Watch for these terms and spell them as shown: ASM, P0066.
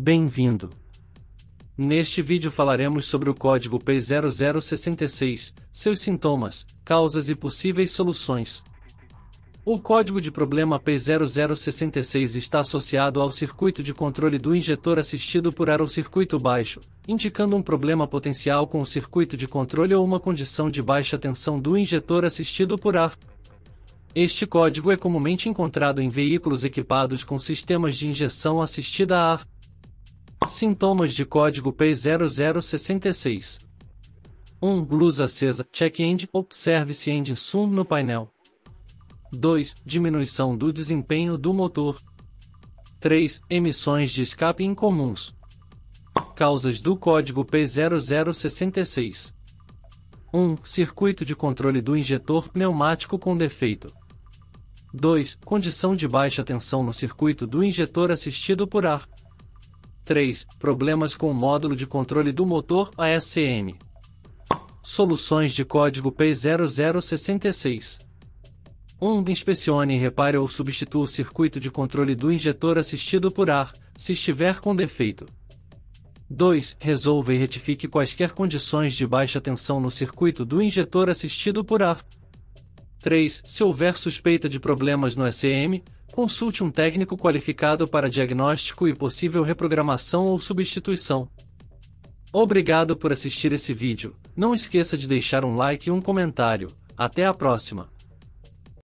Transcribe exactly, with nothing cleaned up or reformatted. Bem-vindo! Neste vídeo falaremos sobre o código P zero zero seis seis, seus sintomas, causas e possíveis soluções. O código de problema P zero zero seis seis está associado ao circuito de controle do injetor assistido por ar ou circuito baixo, indicando um problema potencial com o circuito de controle ou uma condição de baixa tensão do injetor assistido por ar. Este código é comumente encontrado em veículos equipados com sistemas de injeção assistida a ar. Sintomas de código P zero zero seis seis. um. Luz acesa, check-end, observe-se end sum no painel. dois. Diminuição do desempenho do motor. três. Emissões de escape incomuns. Causas do código P zero zero seis seis. um. Circuito de controle do injetor pneumático com defeito. dois. Condição de baixa tensão no circuito do injetor assistido por ar. três. Problemas com o módulo de controle do motor A S M. Soluções de código P zero zero seis seis. um. Inspecione e repare ou substitua o circuito de controle do injetor assistido por ar, se estiver com defeito. dois. Resolva e retifique quaisquer condições de baixa tensão no circuito do injetor assistido por ar. três. Se houver suspeita de problemas no A S M, consulte um técnico qualificado para diagnóstico e possível reprogramação ou substituição. Obrigado por assistir esse vídeo. Não esqueça de deixar um like e um comentário. Até a próxima!